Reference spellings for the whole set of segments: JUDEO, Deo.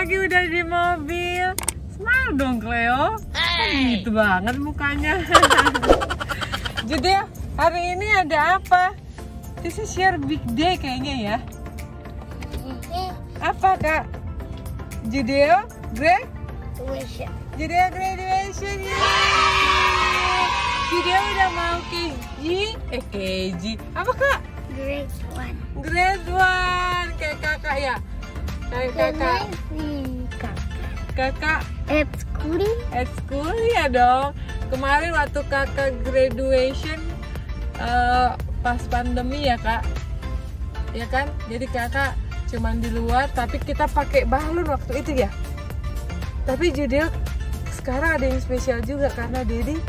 pagi udah di mobil. Smile dong, Cleo. Hey. Gitu banget mukanya. Judeo, hari ini ada apa? This is your big day kayaknya ya. Apa, Kak? Judeo, Greg? Judeo graduation ya. Judeo udah mau KG. Apa, Kak? Grade 1. Grade 1. Kayak kakak ya. Kayak kakak. Kakak at school? At school ya dong. Kemarin waktu kakak graduation pas pandemi ya, Kak. Ya kan? Jadi kakak cuman di luar, tapi kita pakai balon waktu itu ya. Tapi Judeo sekarang ada yang spesial juga karena Dedi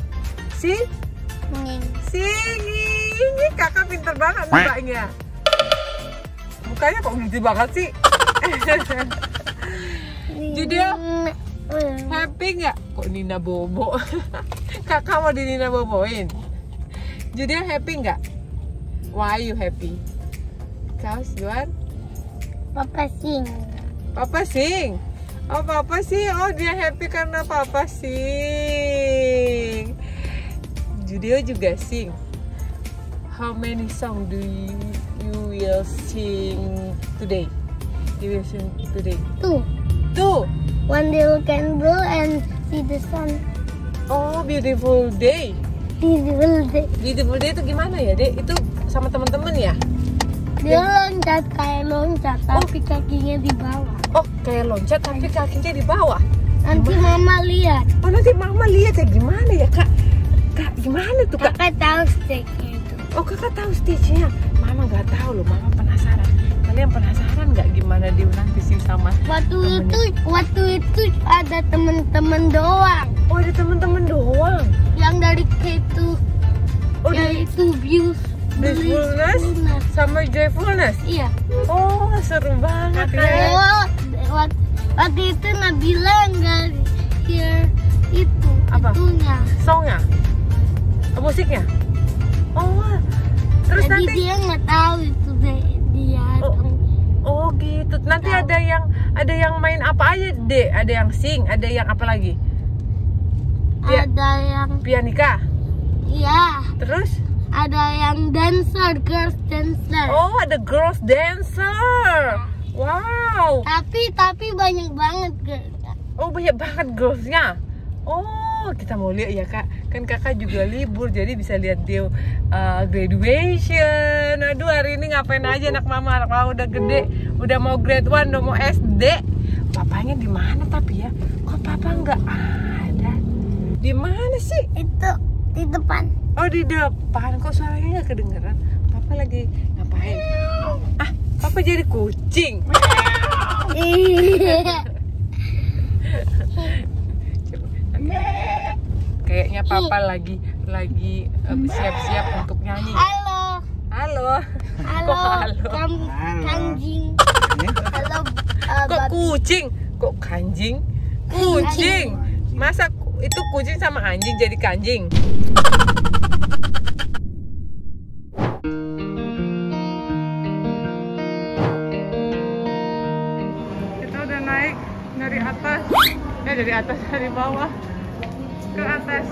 singing. Kakak pinter banget mukanya. Mukanya kok gede banget sih. Judeo, happy nggak? Kok Nina bobo? Kakak mau di Nina boboin. Judeo happy nggak? Why you happy? Cause you are? Papa sing. Papa sing? Oh, Papa sing. Oh, dia happy karena Papa sing. Judeo juga sing. How many song do you will sing today? You will sing today. Two. One little candle and see the sun. Oh, beautiful day. Beautiful day. Beautiful day itu gimana ya, Dek? Itu sama teman-teman ya? Dia loncat kayak loncat, tapi kakinya di bawah. Oh, kayak loncat tapi kakinya di bawah. Nanti Mama lihat. Oh, nanti Mama lihat ya, gimana ya, Kak? Kak, gimana tuh, Kak? Kakak tahu stage-nya. Oh, kakak tahu stage-nya. Mama nggak tahu loh, Mama penasaran. Kalian penasaran nggak gimana diulangisin sama waktu temennya? Waktu itu ada temen-temen doang. Oh, ada temen-temen doang. Yang dari K2. Oh, dari itu blissfulness sama joyfulness. Iya. Oh, seru banget kakak ya. Waktu itu Nabila nggak share itu. Apa? Itunya. Songnya? Musiknya? Oh, terus jadi nanti dia nggak tahu itu dia. Oh gitu. Nanti tahu. ada yang main apa aja, Dek? Ada yang sing, ada yang apa lagi? Ada yang pianika. Iya. Terus? Ada yang dancer, girls dancer. Oh, ada girls dancer. Ya. Wow. Tapi banyak banget girls. Oh, banyak banget girls-nya. Oh. Kita mau lihat ya, Kak, kan kakak juga libur jadi bisa lihat dia graduation. Aduh, hari ini ngapain aja anak mama udah gede, udah mau grade 1, udah mau SD. Papanya di mana tapi ya? Kok papa nggak ada? Di mana sih? Itu di depan. Oh, di depan. Kok suaranya nggak kedengeran? Papa lagi ngapain? Ah, papa jadi kucing. Kayaknya papa lagi siap-siap untuk nyanyi. Halo. Kok kanjing. Halo. Kok kucing? Kok kanjing? Kucing. Masa itu kucing sama anjing jadi kanjing? Kita udah naik dari atas. Dari bawah ke atas.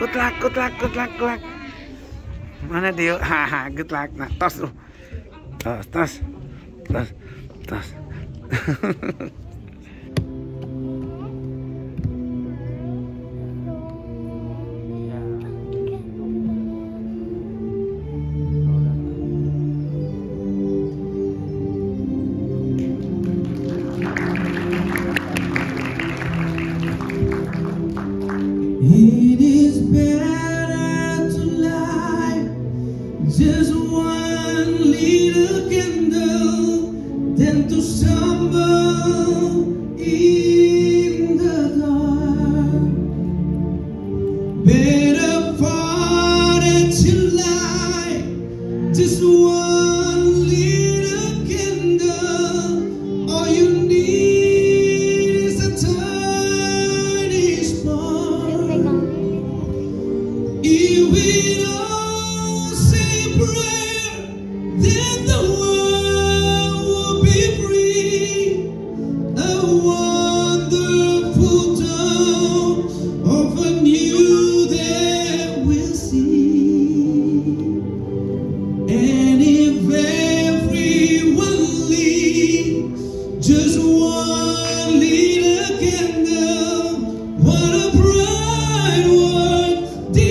Good luck, good luck, good luck, good luck. Mana Dio? Haha, good luck. Nah, tos tuh. Tos, tos. Tos, tos. It is better to lie, just one little candle, than to stumble in the dark. Better far than to lie, just one little candle, all you need. We all say a prayer that the world will be free. A wonderful dawn of a new day we'll see. And if everyone leaves just one little candle, what a bright world this. Thank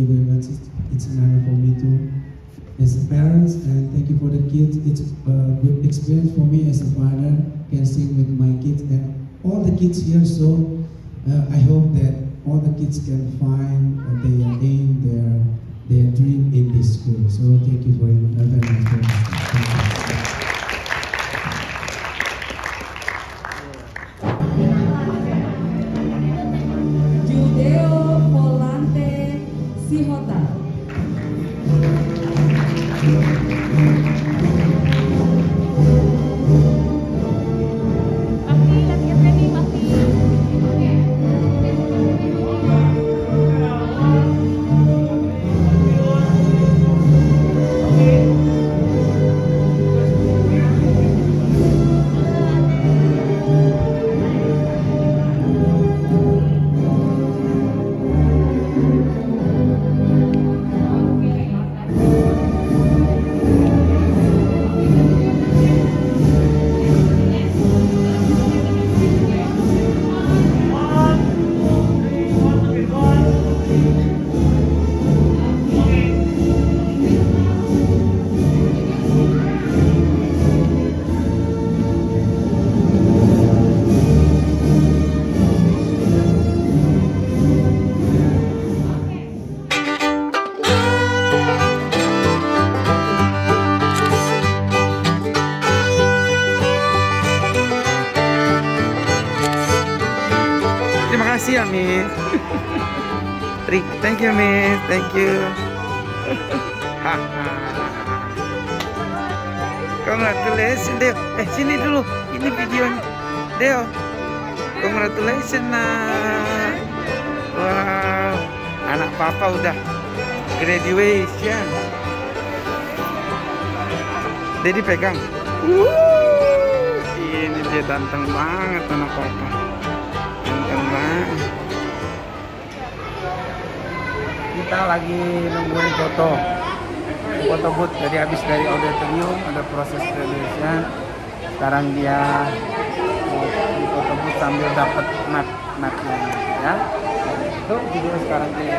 you very much. It's an honor for me too, as a parent, and thank you for the kids. It's a good experience for me as a father. Can sing with my kids and all the kids here. So I hope that all the kids can find their aim, their dream in this school. So thank you very much. Thank you. Terima kasih ya, Miss. Thank you, Miss. Thank you. Congratulations, Deo. Sini dulu. Ini videonya. Deo. Congratulations, nak. Wow. Anak papa udah graduation. Jadi pegang. Ini dia ganteng banget anak papa. Ganteng banget. Kita lagi nungguin foto booth. Jadi habis dari auditorium ada proses graduation. Sekarang dia di foto booth sambil dapat matnya ya. Itu video sekarang dia.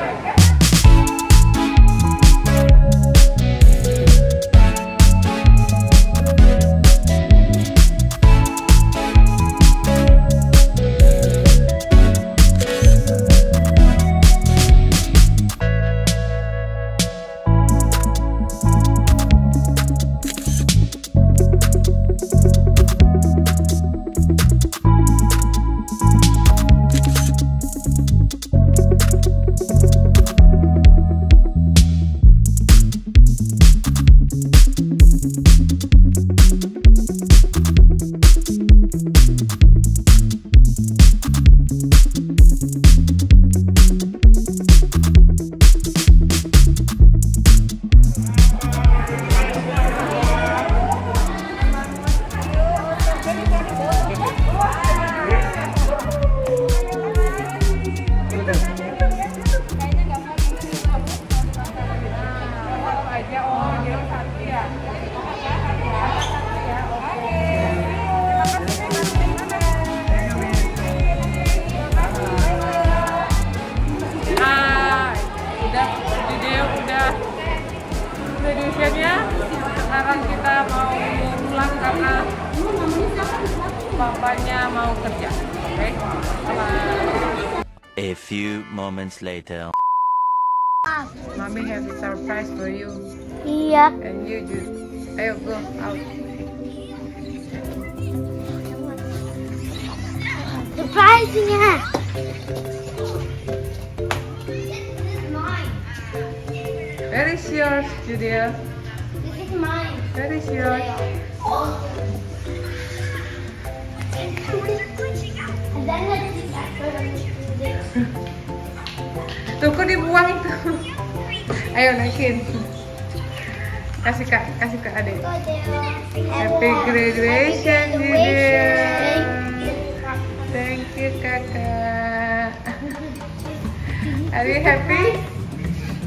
Sekarang kita mau pulang karena bapaknya mau kerja. Oke. A few moments later. Mommy has a surprise for you. Iya. And you just, ayo go out. Surprise-nya. Where is yours, Judeo? This is mine. Where is yours? And then let's see that. Tuh, kok dibuang tuh? Ayo, naikin. Kasih ke adik. Happy graduation, Judeo. Thank you, kakak. Are you happy?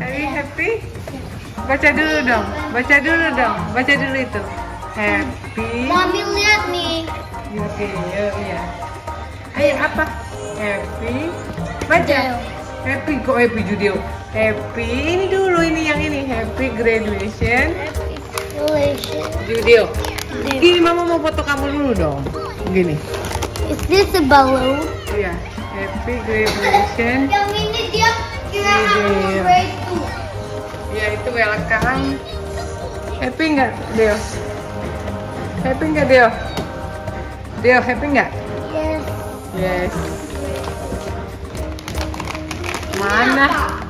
Are you happy? Baca dulu dong. Baca dulu itu. Happy. Mami lihat nih. Ya. Ayo apa? Happy. Baca. Happy kok happy Judeo. Happy ini dulu ini yang ini. Happy graduation. Happy graduation. Judeo. Gini mama mau foto kamu dulu dong. Gini. Is this a balloon? Iya. Happy graduation. Yang ini dia kira-kira. Ya itu welcome. Happy nggak, Deo? Happy nggak, Deo? Deo happy nggak? Yes. Mana?